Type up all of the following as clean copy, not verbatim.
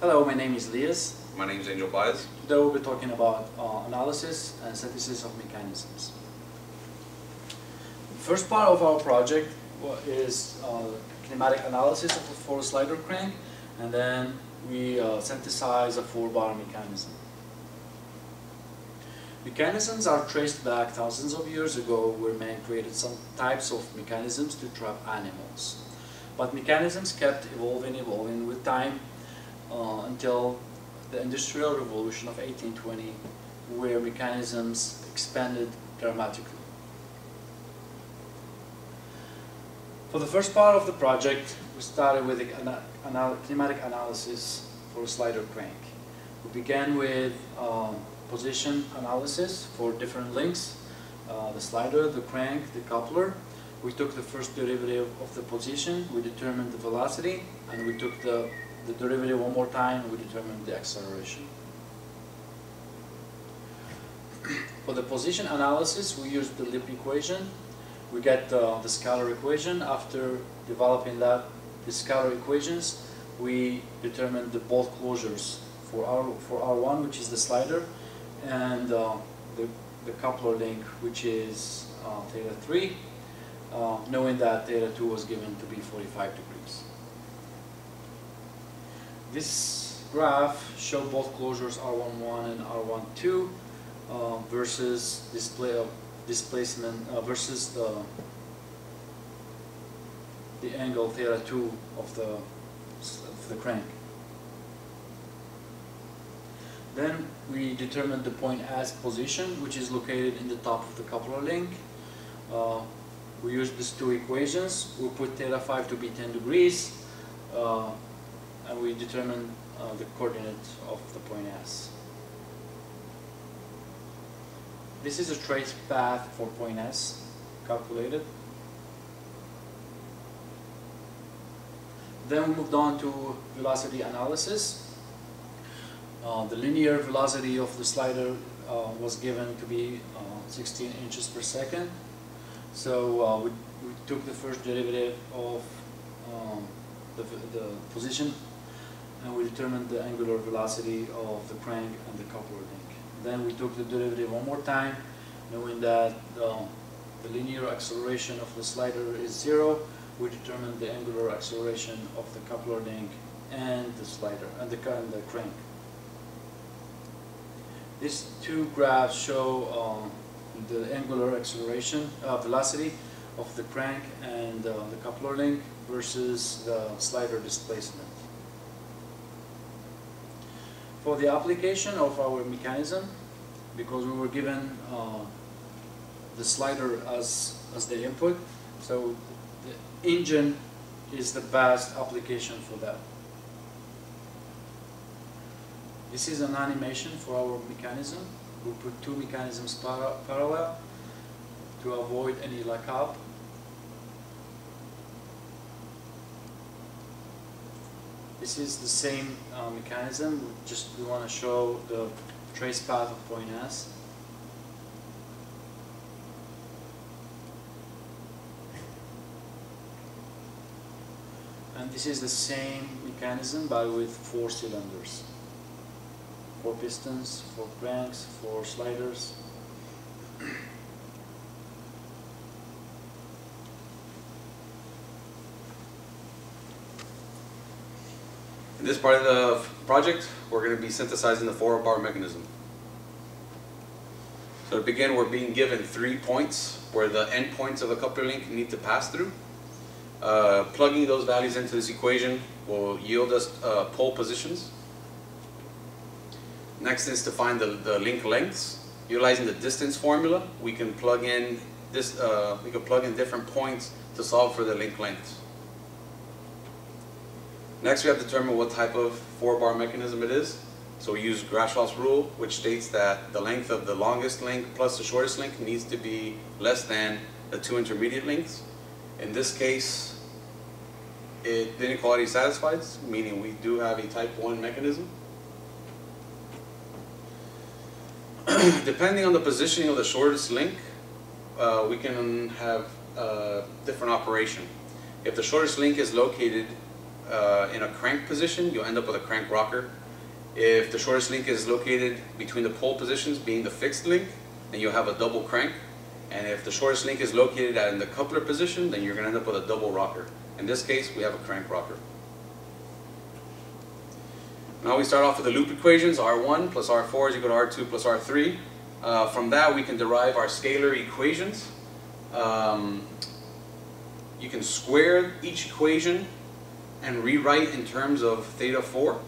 Hello, my name is Lyes. My name is Angel Baiz. Today we'll be talking about analysis and synthesis of mechanisms. The first part of our project is kinematic analysis of a four-slider crank, and then we synthesize a four-bar mechanism. Mechanisms are traced back thousands of years ago, where man created some types of mechanisms to trap animals. But mechanisms kept evolving with time until the Industrial Revolution of 1820, where mechanisms expanded dramatically. For the first part of the project, we started with kinematic analysis for a slider crank. We began with position analysis for different links, the slider, the crank, the coupler. We took the first derivative of the position, we determined the velocity, and we took the derivative one more time, we determined the acceleration. For the position analysis, we used the Lip equation. We get the scalar equation. After developing the scalar equations, we determined the bolt closures for R1, which is the slider, and the coupler link, which is theta 3, knowing that theta 2 was given to be 45 degrees. This graph shows both closures R11 and R12 versus displacement versus the angle theta 2 of the crank. Then we determined the point as position, which is located in the top of the coupler link. We used these two equations. We put theta 5 to be 10 degrees. And we determine the coordinate of the point S. This is a trace path for point S calculated. Then we moved on to velocity analysis. The linear velocity of the slider was given to be 16 inches per second. So we took the first derivative of the position, and we determined the angular velocity of the crank and the coupler link. Then we took the derivative one more time, knowing that the linear acceleration of the slider is 0. We determined the angular acceleration of the coupler link and the slider and the crank. These two graphs show the angular acceleration velocity of the crank and the coupler link versus the slider displacement. For the application of our mechanism, because we were given the slider as the input, so the engine is the best application for that. This is an animation for our mechanism. We put two mechanisms parallel to avoid any lockup. This is the same mechanism, we want to show the trace path of point S. And this is the same mechanism but with four cylinders. Four pistons, four cranks, four sliders. In this part of the project, we're going to be synthesizing the four-bar mechanism. So to begin, we're being given 3 points where the end points of the coupler link need to pass through. Plugging those values into this equation will yield us pole positions. Next is to find the link lengths. Utilizing the distance formula, we can plug in different points to solve for the link lengths. Next, we have to determine what type of four-bar mechanism it is. So we use Grashof's rule, which states that the length of the longest link plus the shortest link needs to be less than the 2 intermediate links. In this case, the inequality satisfies, meaning we do have a type 1 mechanism. Depending on the positioning of the shortest link, we can have a different operation. If the shortest link is located in a crank position, you'll end up with a crank rocker. If the shortest link is located between the pole positions, being the fixed link, then you'll have a double crank. And if the shortest link is located in the coupler position, then you're going to end up with a double rocker. In this case, we have a crank rocker. Now we start off with the loop equations. R1 plus R4 is equal to R2 plus R3. From that, we can derive our scalar equations. You can square each equation and rewrite in terms of theta 4.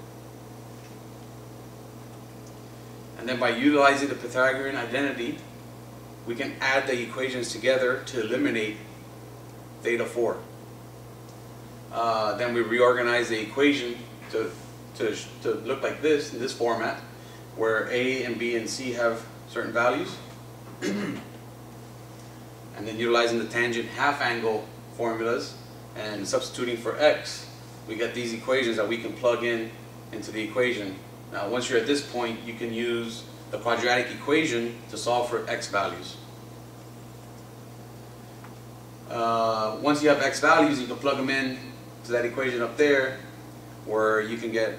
And then by utilizing the Pythagorean identity, we can add the equations together to eliminate theta 4. Then we reorganize the equation to look like this, in this format, where A and B and C have certain values. And then utilizing the tangent half angle formulas and substituting for x, we get these equations that we can plug in into the equation. Now once you're at this point, you can use the quadratic equation to solve for x values. Once you have x values, you can plug them in to that equation up there, where you can get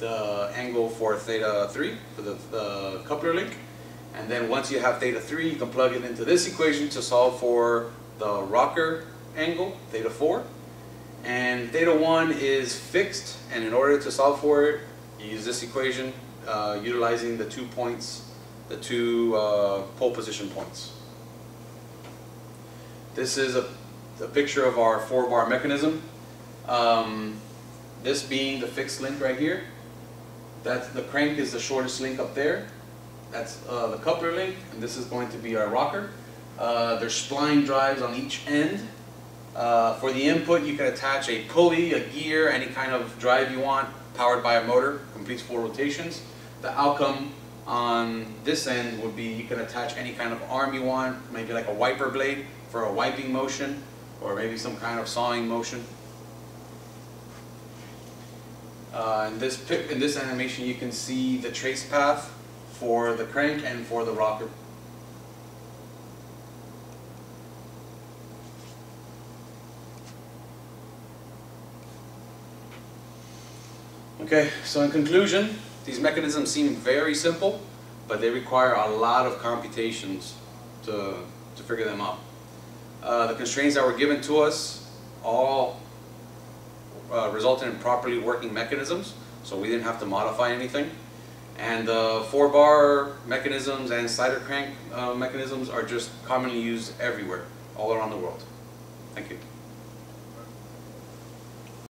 the angle for theta 3 for the coupler link. And then once you have theta 3, you can plug it into this equation to solve for the rocker angle, theta 4. And theta 1 is fixed, and in order to solve for it, you use this equation utilizing the 2 points, the two pole position points. This is a picture of our 4-bar mechanism. This being the fixed link right here. The crank is the shortest link up there. That's the coupler link, and this is going to be our rocker. There's spline drives on each end. For the input, you can attach a pulley, a gear, any kind of drive you want, powered by a motor, completes 4 rotations. The outcome on this end would be you can attach any kind of arm you want, maybe like a wiper blade, for a wiping motion, or maybe some kind of sawing motion. In this animation, you can see the trace path for the crank and for the rocker. Okay, so in conclusion, these mechanisms seem very simple, but they require a lot of computations to figure them out. The constraints that were given to us all resulted in properly working mechanisms, so we didn't have to modify anything. And the 4-bar mechanisms and slider crank mechanisms are just commonly used everywhere, all around the world. Thank you.